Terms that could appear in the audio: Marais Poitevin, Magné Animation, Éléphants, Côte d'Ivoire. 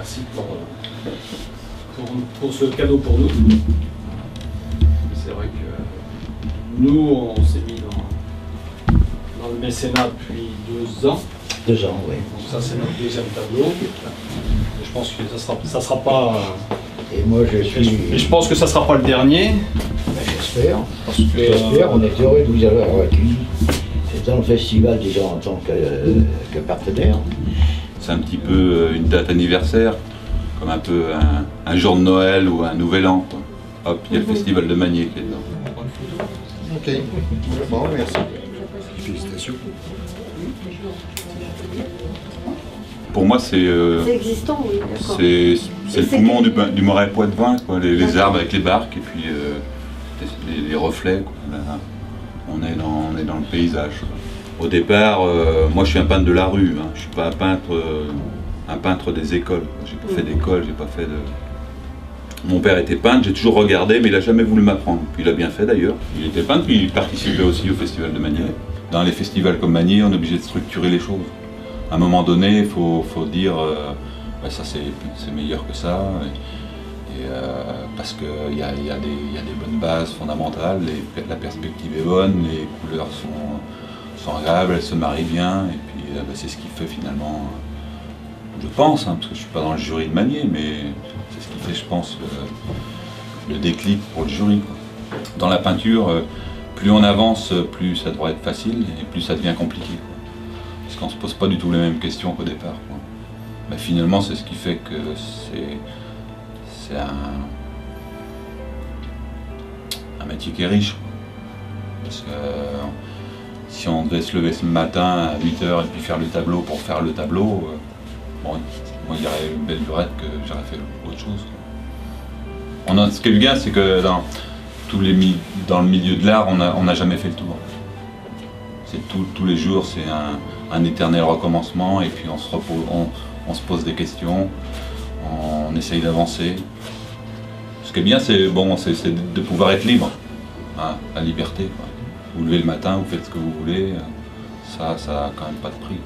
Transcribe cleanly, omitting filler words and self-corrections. merci pour ce cadeau pour nous. C'est vrai que nous, on s'est mis dans le mécénat depuis 2 ans. 2 ans, oui. Donc ça, c'est notre 2e tableau. Je pense que ça sera pas... Et moi, je pense que ça sera pas le dernier. Ben, j'espère. J'espère. On est heureux de vous avoir accueilli. C'est dans le festival, déjà, en tant que partenaire. C'est un petit peu une date anniversaire, comme un peu un jour de Noël ou un nouvel an. Quoi. Hop, il y a le festival de Magne qui est dedans. Ok, bon, merci. Félicitations. Pour moi, c'est existant, oui, d'accord. C'est le poumon du Marais Poitevin, quoi, les arbres avec les barques et puis les reflets. Quoi. Là, on est dans le paysage. Quoi. Au départ, moi je suis un peintre de la rue, hein. Je ne suis pas un peintre des écoles. J'ai pas fait d'école, j'ai pas fait de... Mon père était peintre, j'ai toujours regardé, mais il n'a jamais voulu m'apprendre. Puis il a bien fait d'ailleurs. Il était peintre, puis il participait aussi au festival de Magne. Dans les festivals comme Magne, on est obligé de structurer les choses. À un moment donné, il faut dire ben ça c'est meilleur que ça, parce qu'il y a des bonnes bases fondamentales, la perspective est bonne, les couleurs sont agréables, elles se marient bien, et puis ben c'est ce qui fait finalement, je pense, hein, parce que je ne suis pas dans le jury de Magne, mais c'est ce qui fait, je pense, le déclic pour le jury. Quoi. Dans la peinture, plus on avance, plus ça devrait être facile, et plus ça devient compliqué. Quoi. Parce qu'on ne se pose pas du tout les mêmes questions qu'au départ. Quoi. Ben finalement, c'est ce qui fait que c'est un métier qui est riche. Quoi. Parce que si on devait se lever ce matin à 8 h et puis faire le tableau pour faire le tableau, bon, moi il y aurait une belle durée que j'aurais fait autre chose. Quoi. Ce qui est bien, c'est que dans le milieu de l'art, on n'a jamais fait le tour. Tous les jours, c'est un éternel recommencement, et puis on se pose des questions, on essaye d'avancer. Ce qui est bien, c'est bon, de pouvoir être libre, hein, la liberté. Quoi. Vous levez le matin, vous faites ce que vous voulez, ça n'a quand même pas de prix.